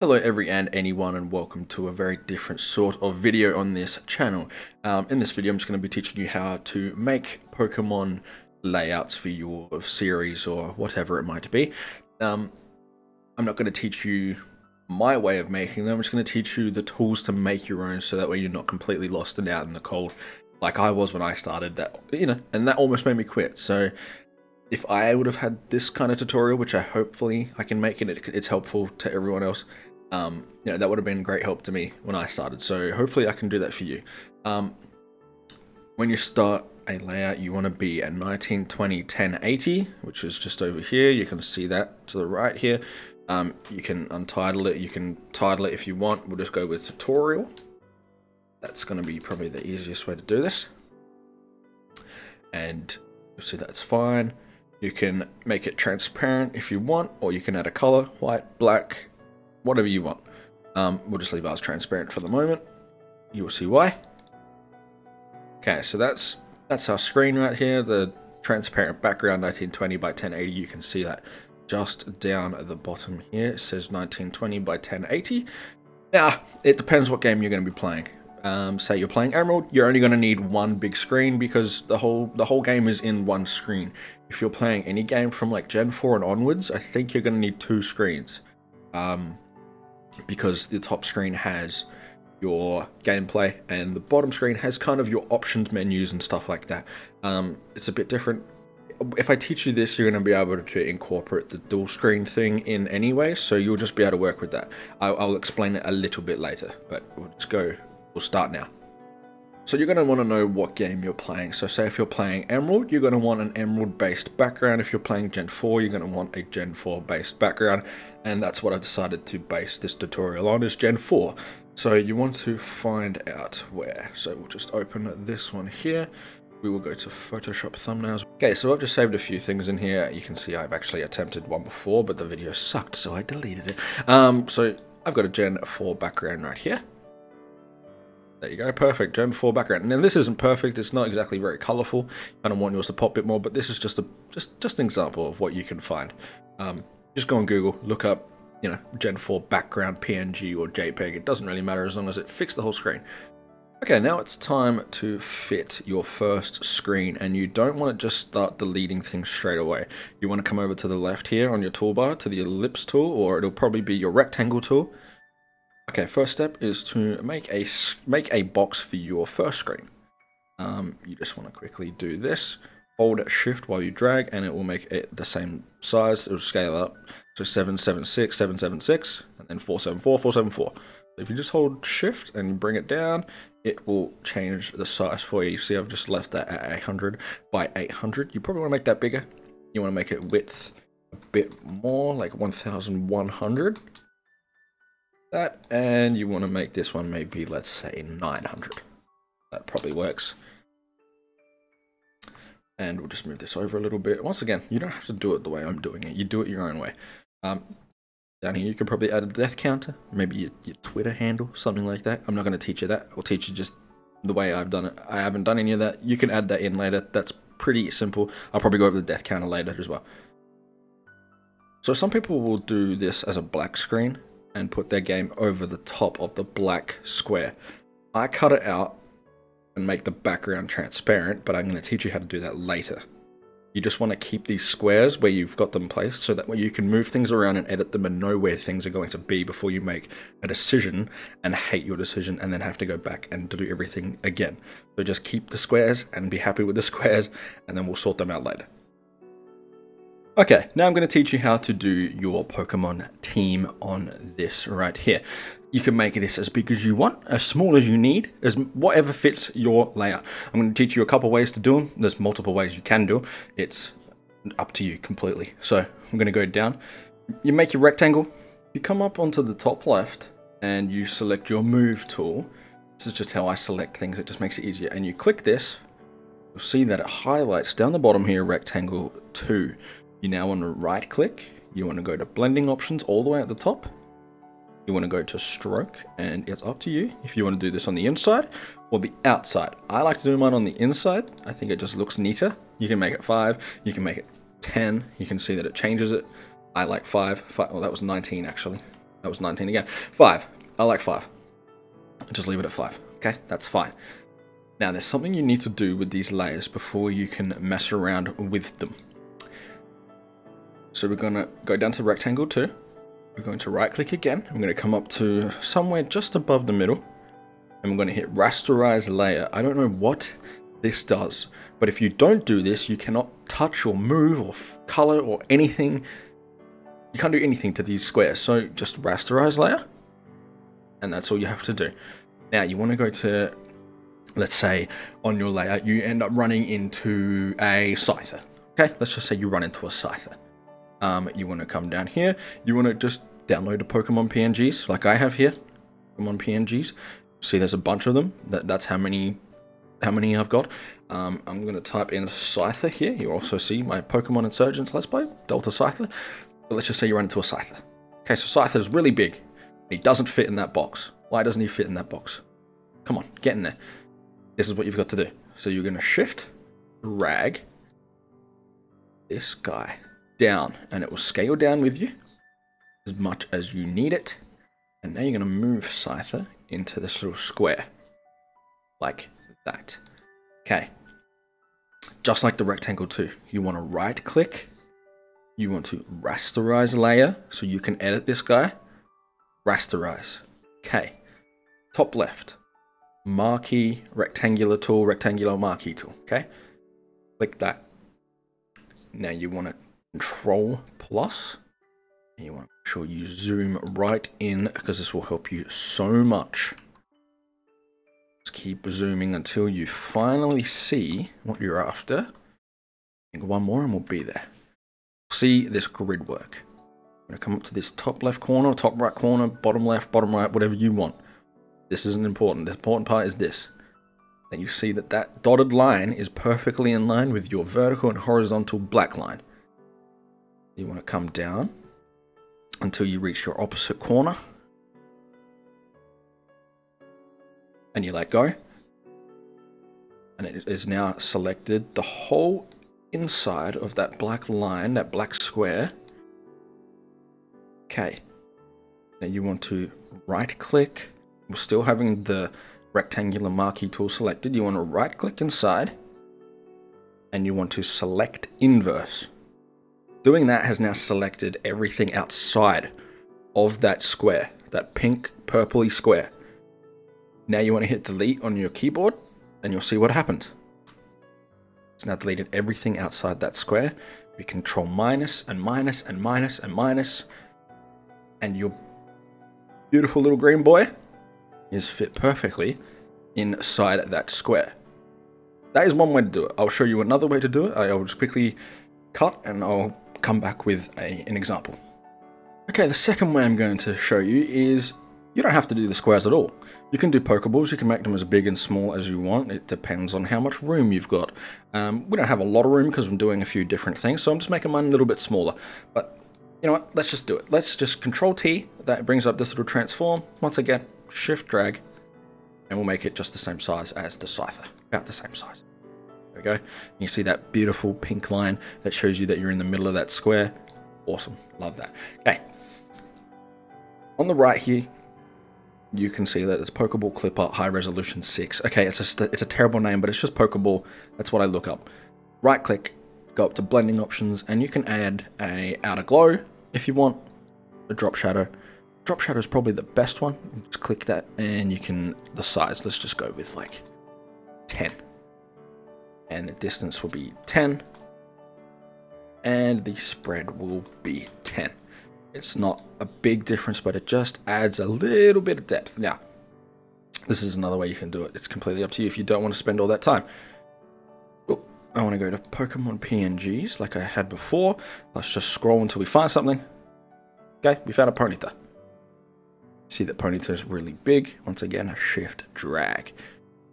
Hello every and anyone, and welcome to a very different sort of video on this channel. In this video I'm just going to be teaching you how to make Pokemon layouts for your series or whatever it might be. I'm not going to teach you my way of making them, I'm just going to teach you the tools to make your own so that way you're not completely lost and out in the cold like I was when I started that, you know, and that almost made me quit. So if I would have had this kind of tutorial, which hopefully I can make and it's helpful to everyone else, you know, that would have been great help to me when I started. So hopefully I can do that for you. When you start a layout, you want to be at 1920 1080, which is just over here. You can see that to the right here. You can untitle it, you can title it if you want. We'll just go with tutorial. That's going to be probably the easiest way to do this, and you'll see that's fine. You can make it transparent if you want, or you can add a color, white, black, whatever you want. We'll just leave ours transparent for the moment. You will see why. Okay, so that's our screen right here, the transparent background, 1920 by 1080. You can see that just down at the bottom here. It says 1920 by 1080. Now, it depends what game you're going to be playing. Say you're playing Emerald, you're only going to need one big screen because the whole game is in one screen. If you're playing any game from like Gen 4 and onwards, I think you're going to need two screens. Because the top screen has your gameplay and the bottom screen has kind of your options, menus and stuff like that. It's a bit different. If I teach you this, you're going to be able to incorporate the dual screen thing in anyway, so you'll just be able to work with that. I'll explain it a little bit later, but we'll just go. We'll start now. So you're going to want to know what game you're playing. So say if you're playing Emerald, you're going to want an Emerald based background. If you're playing Gen 4, you're going to want a Gen 4 based background. And that's what I've decided to base this tutorial on, is Gen 4. So you want to find out where. So we'll just open this one here. We will go to Photoshop thumbnails. Okay, so I've just saved a few things in here. You can see I've actually attempted one before, but the video sucked, so I deleted it. So I've got a Gen 4 background right here. There you go, perfect, Gen 4 background. Now this isn't perfect, it's not exactly very colourful. You kind of want yours to pop a bit more, but this is just an example of what you can find. Just go on Google, look up, you know, Gen 4 background, PNG or JPEG. It doesn't really matter as long as it fits the whole screen. Okay, now it's time to fit your first screen, and you don't want to just start deleting things straight away. You want to come over to the left here on your toolbar to the ellipse tool, or it'll probably be your rectangle tool. Okay, first step is to make a box for your first screen. You just want to quickly do this. Hold Shift while you drag, and it will make it the same size. It will scale up to 776, 776, and then 474, 474. If you just hold Shift and bring it down, it will change the size for you. You see, I've just left that at 800 by 800. You probably want to make that bigger. You want to make it width a bit more, like 1,100. That, and you want to make this one maybe, let's say, 900. That probably works. And we'll just move this over a little bit. Once again, you don't have to do it the way I'm doing it. You do it your own way. Down here you could probably add a death counter, maybe your Twitter handle, something like that. I'm not going to teach you that. I'll teach you just the way I've done it. I haven't done any of that. You can add that in later. That's pretty simple. I'll probably go over the death counter later as well. So some people will do this as a black screen and put their game over the top of the black square. I cut it out and make the background transparent, but I'm going to teach you how to do that later. You just want to keep these squares where you've got them placed, so that way you can move things around and edit them and know where things are going to be before you make a decision and hate your decision and then have to go back and do everything again. So just keep the squares and be happy with the squares, and then we'll sort them out later. Okay, now I'm going to teach you how to do your Pokemon team on this right here. You can make this as big as you want, as small as you need, as whatever fits your layout. I'm going to teach you a couple ways to do them. There's multiple ways you can do them. It's up to you completely. So I'm going to go down. You make your rectangle. You come up onto the top left and you select your move tool. This is just how I select things. It just makes it easier. And you click this. You'll see that it highlights down the bottom here, rectangle 2. You now want to right click, you want to go to blending options all the way at the top. You want to go to stroke, and it's up to you if you want to do this on the inside or the outside. I like to do mine on the inside. I think it just looks neater. You can make it 5, you can make it 10. You can see that it changes it. I like 5. Well, that was 19 actually. That was 19 again. 5. I like 5. Just leave it at 5. Okay, that's fine. Now, there's something you need to do with these layers before you can mess around with them. So we're going to go down to rectangle 2. We're going to right click again. I'm going to come up to somewhere just above the middle. And we're going to hit rasterize layer. I don't know what this does, but if you don't do this, you cannot touch or move or color or anything. You can't do anything to these squares. So just rasterize layer. And that's all you have to do. Now you want to go to, let's say on your layer, you end up running into a Scyther. Okay, let's just say you run into a Scyther. You want to come down here. You want to just download the Pokemon PNGs like I have here. Pokemon PNGs. See, there's a bunch of them. That's how many I've got. I'm going to type in Scyther here. You also see my Pokemon Insurgence Let's Play, Delta Scyther. But let's just say you run into a Scyther. Okay, so Scyther is really big. He doesn't fit in that box. Why doesn't he fit in that box? Come on, get in there. This is what you've got to do. So you're going to shift, drag this guy down, and it will scale down with you as much as you need it. And now you're going to move Scyther into this little square like that. Okay, just like the rectangle 2, you want to right click, you want to rasterize layer so you can edit this guy. Rasterize. Okay, top left, marquee rectangular tool, rectangular marquee tool. Okay, click that. Now you want to control plus, and you want to make sure you zoom right in, because this will help you so much. Just keep zooming until you finally see what you're after. I think one more and we'll be there. See this grid work. I'm going to come up to this top left corner, top right corner, bottom left, bottom right, whatever you want. This isn't important. The important part is this. Then you see that that dotted line is perfectly in line with your vertical and horizontal black line. You want to come down until you reach your opposite corner, and you let go, and it is now selected the whole inside of that black line, that black square. Okay, now you want to right click. We're still having the rectangular marquee tool selected. You want to right click inside, and you want to select inverse. Doing that has now selected everything outside of that square, that pink purpley square. Now you want to hit delete on your keyboard, and you'll see what happened. It's now deleted everything outside that square. We control minus and minus and minus and minus, and your beautiful little green boy is fit perfectly inside that square. That is one way to do it. I'll show you another way to do it. I'll just quickly cut, and I'll come back with an example. Okay, the second way I'm going to show you is you don't have to do the squares at all. You can do Pokeballs. You can make them as big and small as you want. It depends on how much room you've got. We don't have a lot of room because I'm doing a few different things, so I'm just making mine a little bit smaller. But you know what? Let's just do it. Let's just Control T. That brings up this little transform. Once again, Shift drag, and we'll make it just the same size as the Scyther. About the same size. There we go. You see that beautiful pink line that shows you that you're in the middle of that square. Awesome. Love that. Okay. On the right here, you can see that it's Pokeball Clipper High Resolution 6. Okay, it's a terrible name, but it's just Pokeball. That's what I look up. Right click, go up to blending options, and you can add a outer glow if you want. A drop shadow. Drop shadow is probably the best one. Just click that, and you can the size. Let's just go with like 10. And the distance will be 10, and the spread will be 10. It's not a big difference, but it just adds a little bit of depth. Now, this is another way you can do it. It's completely up to you if you don't want to spend all that time. Oh, I want to go to Pokemon PNGs like I had before. Let's just scroll until we find something. Okay, we found a Ponyta. See that Ponyta is really big. Once again, a shift drag.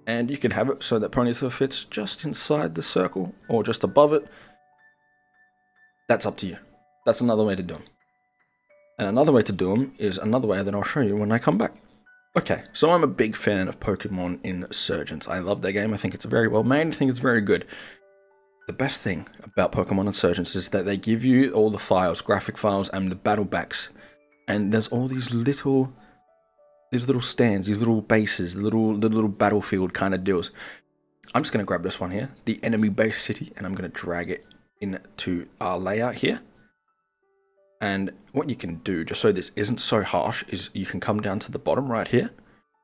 And you can have it so that Ponyta fits just inside the circle or just above it. That's up to you. That's another way to do them. And another way to do them is another way that I'll show you when I come back. Okay, so I'm a big fan of Pokemon Insurgence. I love that game. I think it's very well made. I think it's very good. The best thing about Pokemon Insurgence is that they give you all the files, graphic files, and the battle backs. and there's all these little stands, these little bases, the little battlefield kind of deals. I'm just going to grab this one here, the enemy base city, and I'm going to drag it into our layout here. And what you can do, just so this isn't so harsh, is you can come down to the bottom right here,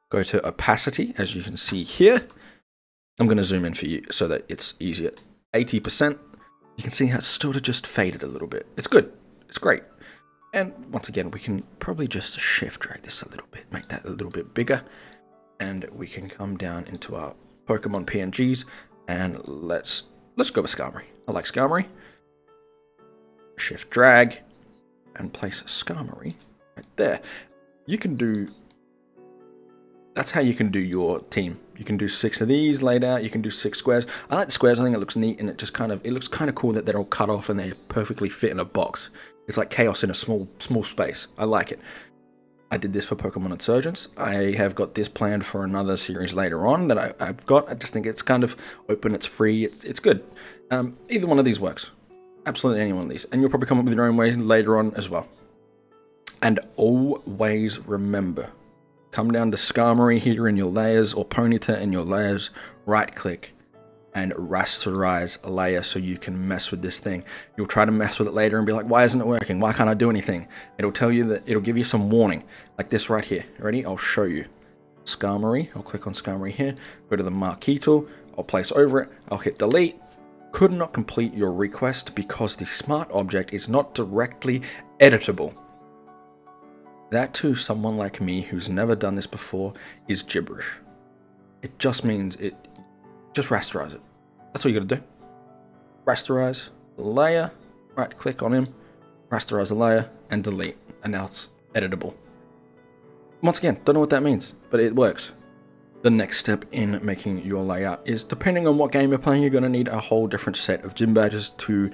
go to opacity, as you can see here. I'm going to zoom in for you so that it's easier. 80%. You can see how it's sort of just faded a little bit. It's good. It's great. And once again, we can probably just shift drag this a little bit, make that a little bit bigger. And we can come down into our Pokemon PNGs, and let's go with Skarmory. I like Skarmory. Shift drag and place Skarmory right there. You can do, that's how you can do your team. You can do 6 of these laid out. You can do 6 squares. I like the squares. I think it looks neat, and it just kind of, it looks kind of cool that they're all cut off and they perfectly fit in a box. It's like chaos in a small space. I like it. I did this for Pokemon Insurgence. I have got this planned for another series later on that I've got. I just think it's kind of open. It's free. It's good. Either one of these works. Absolutely any one of these, and you'll probably come up with your own way later on as well. And always remember, come down to Skarmory here in your layers, or Ponyta in your layers, right click and rasterize a layer so you can mess with this thing. You'll try to mess with it later and be like, why isn't it working? Why can't I do anything? It'll tell you that, it'll give you some warning, like this right here. Ready? I'll show you. Skarmory, I'll click on Skarmory here, go to the marquee tool, I'll place over it, I'll hit delete. Could not complete your request because the smart object is not directly editable. That to someone like me who's never done this before is gibberish. It just means it, just rasterize it. That's all you gotta do. Rasterize the layer, right click on him, rasterize the layer and delete, and now it's editable. Once again, don't know what that means, but it works. The next step in making your layout is, depending on what game you're playing, you're gonna need a whole different set of gym badges to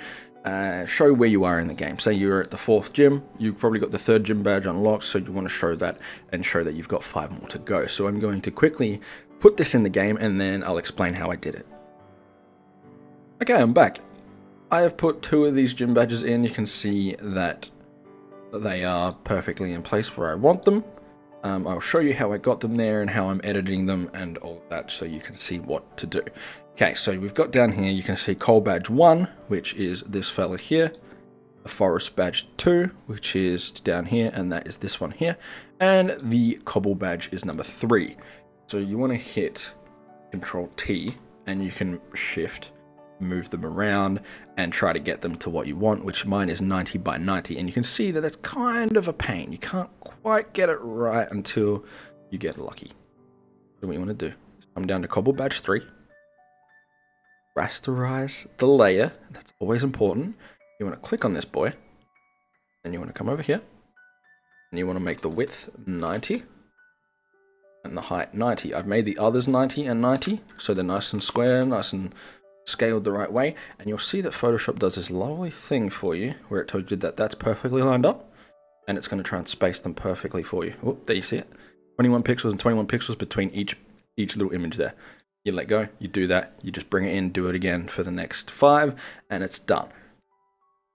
show where you are in the game. Say you're at the 4th gym, you've probably got the 3rd gym badge unlocked, so you want to show that and show that you've got 5 more to go. So I'm going to quickly put this in the game and then I'll explain how I did it. Okay, I'm back. I have put 2 of these gym badges in. You can see that they are perfectly in place where I want them. I'll show you how I got them there and how I'm editing them and all that, so you can see what to do. Okay, so we've got down here, you can see Coal Badge 1, which is this fella here. The Forest Badge 2, which is down here, and that is this one here. And the Cobble Badge is number 3. So you want to hit Control-T, and you can shift, move them around, and try to get them to what you want, which mine is 90 by 90. And you can see that that's kind of a pain. You can't quite get it right until you get lucky. So what you want to do is come down to Cobble Badge 3. Rasterize the layer, that's always important. You want to click on this boy, and you want to come over here, and you want to make the width 90 and the height 90. I've made the others 90 and 90, so they're nice and square, nice and scaled the right way. And you'll see that Photoshop does this lovely thing for you where it told you that that's perfectly lined up, and it's going to try and space them perfectly for you. Oh, there you see it, 21 pixels and 21 pixels between each little image there. You let go, you do that, you just bring it in, do it again for the next 5, and it's done.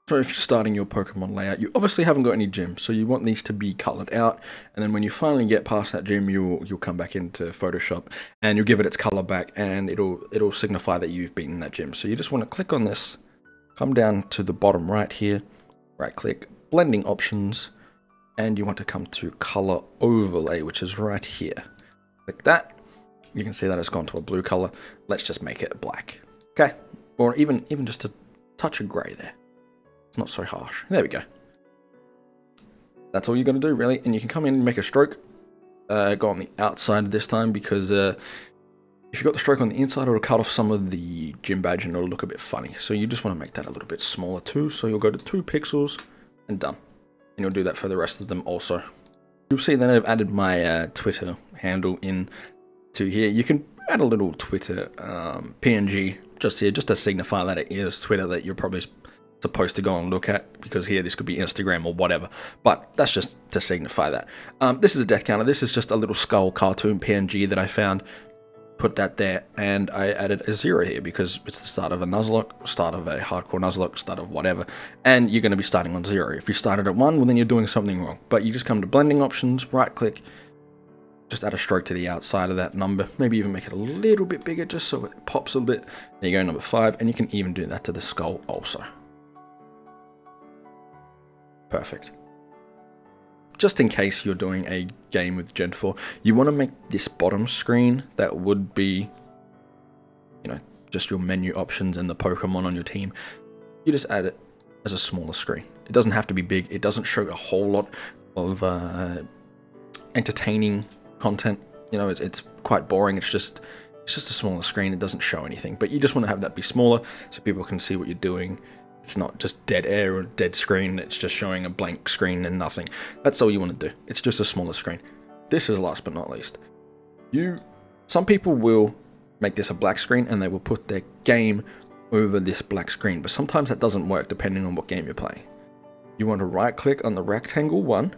So if you're starting your Pokemon layout, you obviously haven't got any gym, so you want these to be colored out, and then when you finally get past that gym, you'll come back into Photoshop, and you'll give it its color back, and it'll signify that you've beaten that gym. So you just want to click on this, come down to the bottom right here, right click, blending options, and you want to come to color overlay, which is right here. Click that. You can see that it's gone to a blue color. Let's just make it black. Okay, or even just a touch of gray there. It's not so harsh. There we go. That's all you're going to do, really. And you can come in and make a stroke. Go on the outside this time, because if you've got the stroke on the inside, it'll cut off some of the gym badge and it'll look a bit funny. So you just want to make that a little bit smaller too. So you'll go to 2 pixels and done. And you'll do that for the rest of them also. You'll see then I've added my Twitter handle in to here. You can add a little Twitter PNG just here, just to signify that it is Twitter that you're probably supposed to go and look at, because here this could be Instagram or whatever, but that's just to signify that. This is a death counter. This is just a little skull cartoon PNG that I found. put that there, and I added a 0 here because it's the start of a Nuzlocke, start of a hardcore Nuzlocke, start of whatever, and you're going to be starting on 0. If you started at 1, well then you're doing something wrong. But you just come to blending options, right click, just add a stroke to the outside of that number, maybe even make it a little bit bigger just so it pops a bit. There you go, number 5, and you can even do that to the skull also. Perfect. Just in case you're doing a game with Gen 4, you want to make this bottom screen that would be, you know, just your menu options and the Pokemon on your team. You just add it as a smaller screen. It doesn't have to be big. It doesn't show a whole lot of entertaining content. You know, it's quite boring. It's just a smaller screen. It doesn't show anything, but you just want to have that be smaller so people can see what you're doing. It's not just dead air or dead screen, it's just showing a blank screen and nothing. That's all you want to do. It's just a smaller screen. This is last but not least. Some people will make this a black screen and they will put their game over this black screen, but sometimes that doesn't work depending on what game you're playing. You want to right click on the rectangle one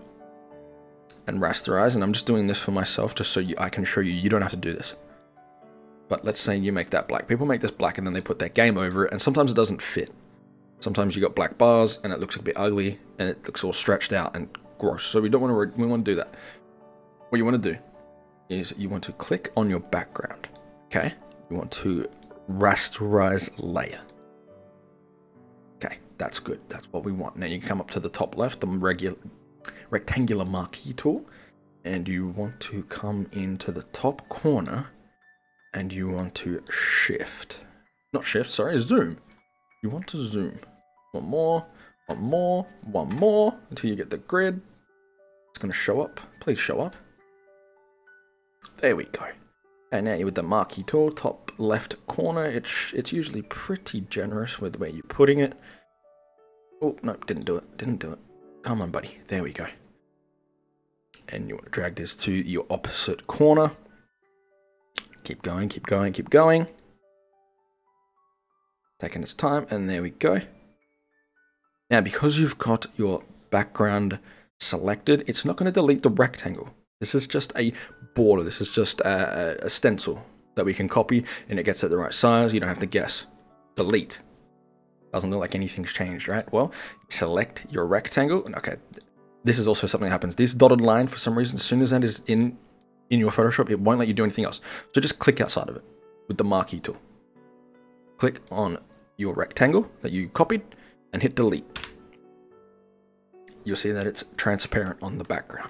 and rasterize, and I'm just doing this for myself just so I can show you, you don't have to do this. But let's say you make that black. People make this black and then they put their game over it, and sometimes it doesn't fit. Sometimes you got black bars and it looks a bit ugly and it looks all stretched out and gross. So we don't want to, we want to do that. What you want to do is you want to click on your background. Okay. You want to rasterize layer. Okay. That's good. That's what we want. Now you come up to the top left, the rectangular marquee tool, and you want to come into the top corner and you want to zoom. You want to zoom. One more, until you get the grid. It's going to show up. Please show up. There we go. And now with the marquee tool, top left corner, it's usually pretty generous with where you're putting it. Oh, nope, didn't do it. Come on, buddy. There we go. And you want to drag this to your opposite corner. Keep going. Taking its time, and there we go. Now, because you've got your background selected, it's not going to delete the rectangle. This is just a border. This is just a stencil that we can copy, and it gets at the right size. You don't have to guess. Delete. Doesn't look like anything's changed, right? Well, select your rectangle. Okay, this is also something that happens. This dotted line, for some reason, as soon as that is in your Photoshop, it won't let you do anything else. So just click outside of it with the marquee tool. Click on your rectangle that you copied and hit delete. You'll see that it's transparent on the background.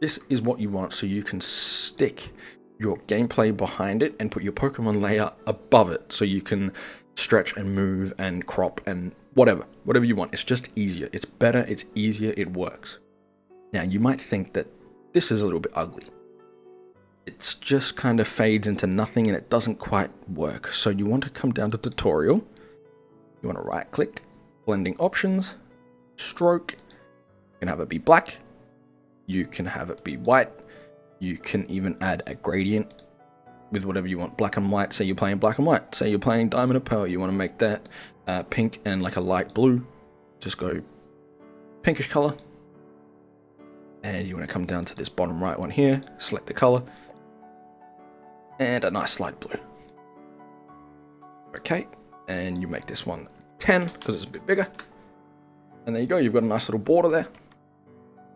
This is what you want, so you can stick your gameplay behind it and put your Pokemon layer above it so you can stretch and move and crop and whatever you want. It's just easier, it's better, it's easier, it works. Now you might think that this is a little bit ugly. It's just kind of fades into nothing and it doesn't quite work. So you want to come down to tutorial. You want to right click, blending options, stroke. You can have it be black. You can have it be white. You can even add a gradient with whatever you want. Black and white, say you're playing black and white. Say you're playing Diamond and Pearl. You want to make that pink and like a light blue. Just go pinkish color. And you want to come down to this bottom right one here, select the color. And a nice light blue. Okay, and you make this one 10 because it's a bit bigger. And there you go, you've got a nice little border there.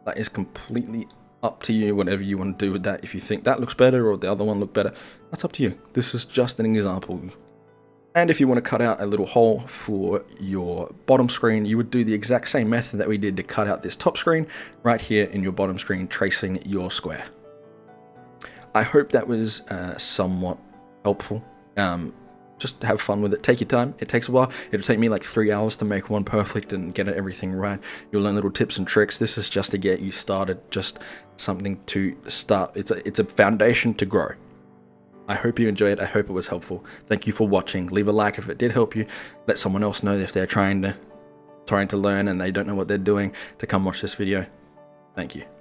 That is completely up to you, whatever you want to do with that. If you think that looks better or the other one looked better, that's up to you. This is just an example. And if you want to cut out a little hole for your bottom screen, you would do the exact same method that we did to cut out this top screen right here in your bottom screen, tracing your square. I hope that was somewhat helpful. Just have fun with it. Take your time. It takes a while. It'll take me like 3 hours to make one perfect and get everything right. You'll learn little tips and tricks. This is just to get you started, just something to start. It's a foundation to grow. I hope you enjoyed it. I hope it was helpful. Thank you for watching. Leave a like if it did help you. Let someone else know if they're trying to learn and they don't know what they're doing to come watch this video. Thank you.